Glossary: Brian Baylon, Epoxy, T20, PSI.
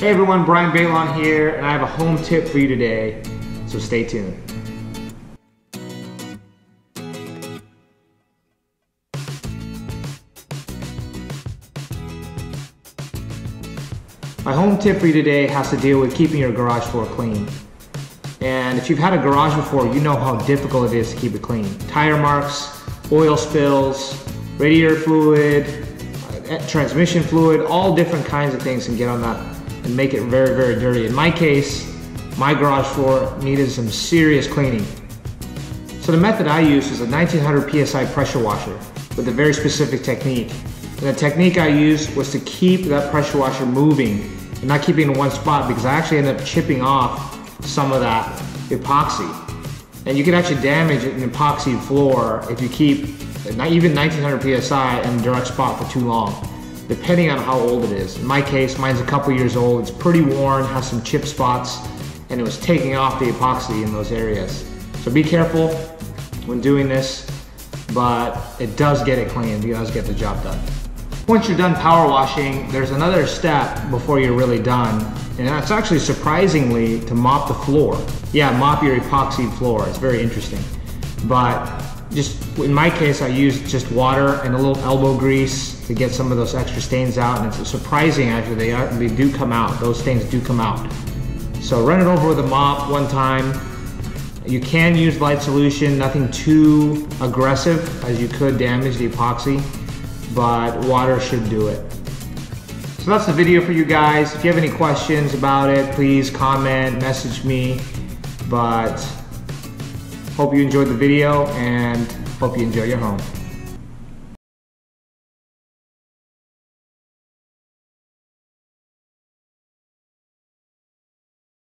Hey everyone, Brian Baylon here, and I have a home tip for you today, so stay tuned. My home tip for you today has to deal with keeping your garage floor clean. And if you've had a garage before, you know how difficult it is to keep it clean. Tire marks, oil spills, radiator fluid, transmission fluid, all different kinds of things can get on that and make it very, very dirty. In my case, my garage floor needed some serious cleaning. So the method I use is a 1900 PSI pressure washer with a very specific technique. And the technique I used was to keep that pressure washer moving and not keeping it in one spot, because I actually ended up chipping off some of that epoxy. And you can actually damage an epoxy floor if you keep even 1900 PSI in the direct spot for too long, depending on how old it is. In my case, mine's a couple years old, it's pretty worn, has some chip spots, and it was taking off the epoxy in those areas. So be careful when doing this, but it does get it clean, it does get the job done. Once you're done power washing, there's another step before you're really done, and that's actually surprisingly to mop the floor. Yeah, mop your epoxy floor, it's very interesting. But just in my case, I used just water and a little elbow grease to get some of those extra stains out, and it's surprising actually they do come out. Those stains do come out. So run it over with a mop one time. You can use light solution, nothing too aggressive as you could damage the epoxy, but water should do it. So that's the video for you guys. If you have any questions about it, please comment, message me, but hope you enjoyed the video and hope you enjoy your home.